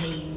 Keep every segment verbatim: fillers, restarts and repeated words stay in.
Pain.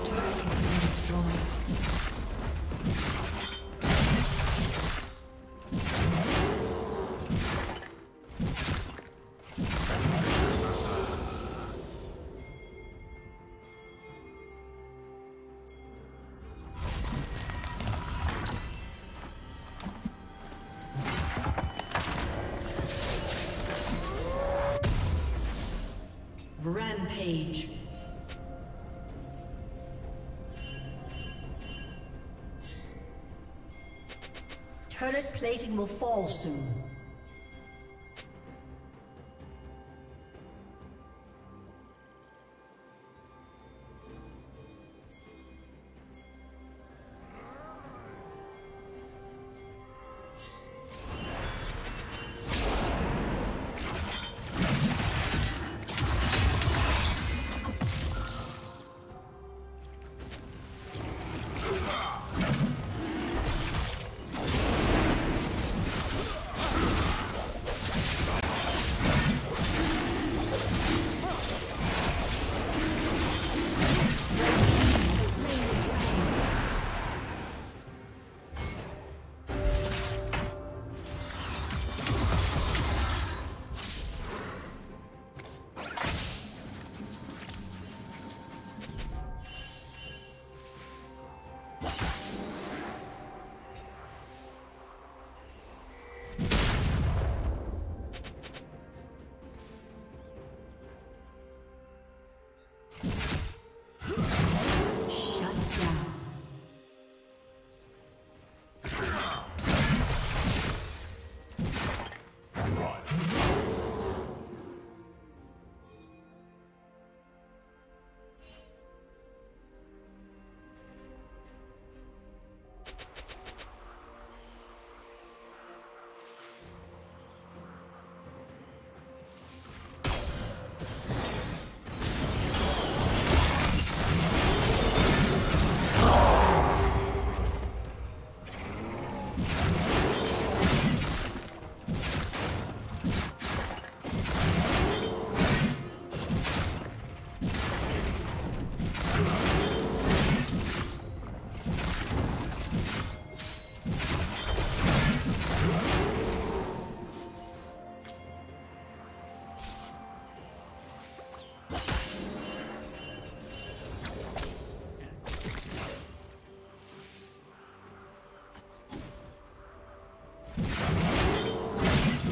team's turret has been destroyed. Rampage. Turret plating will fall soon.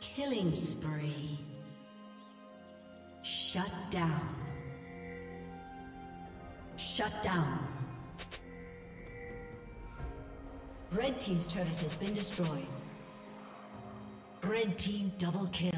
Killing spree. Shut down. Shut down. Red team's turret has been destroyed. Red team double kill.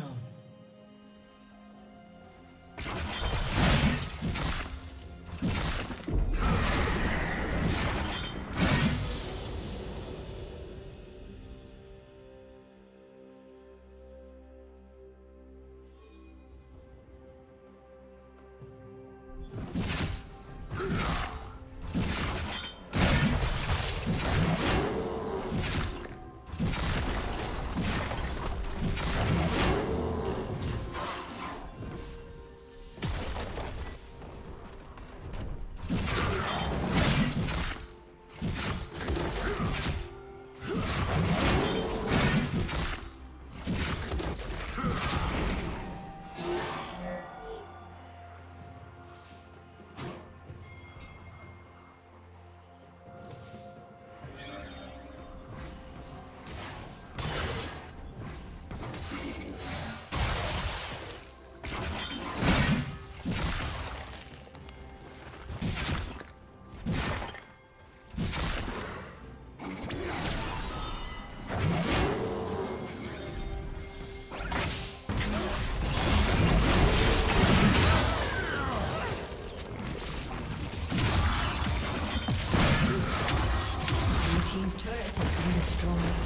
turret has been destroyed.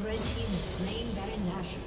Red team is slain Baron Nashor.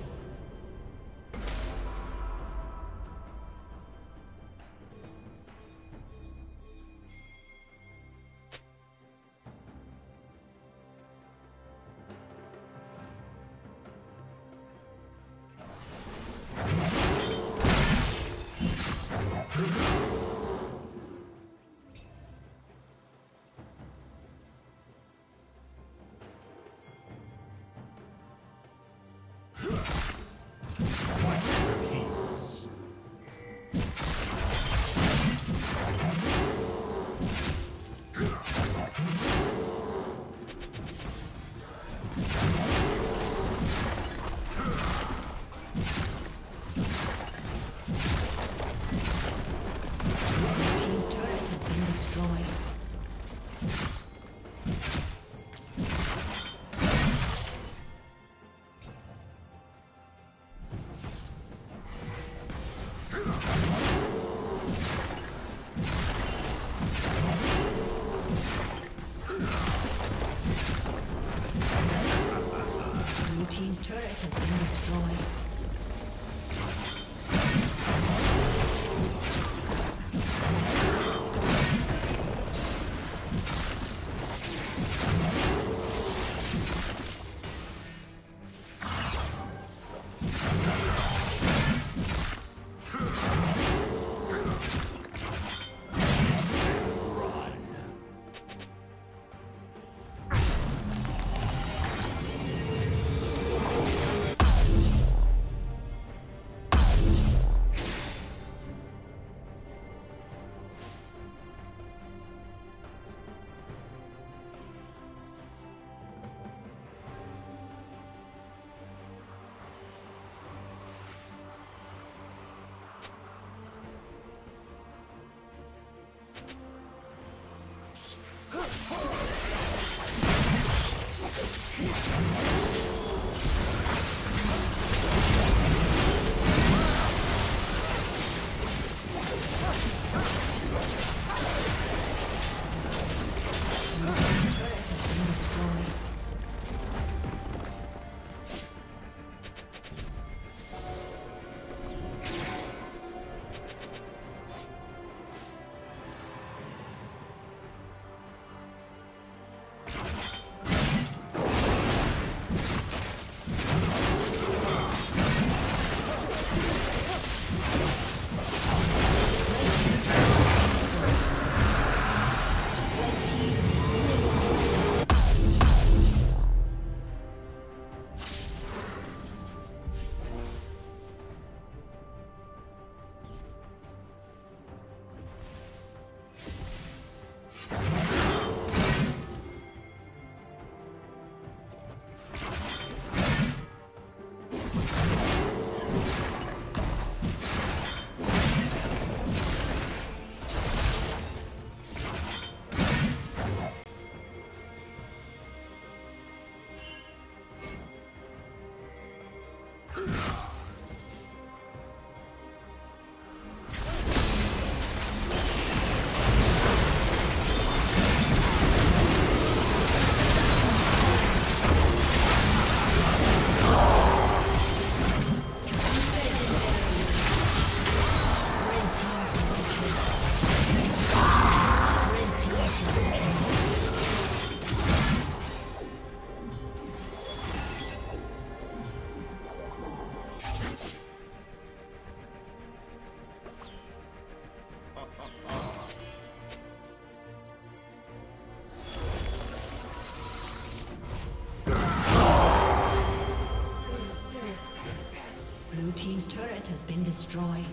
team's turret has been destroyed.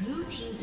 Blue team's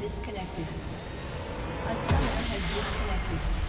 Disconnected. A summoner has disconnected.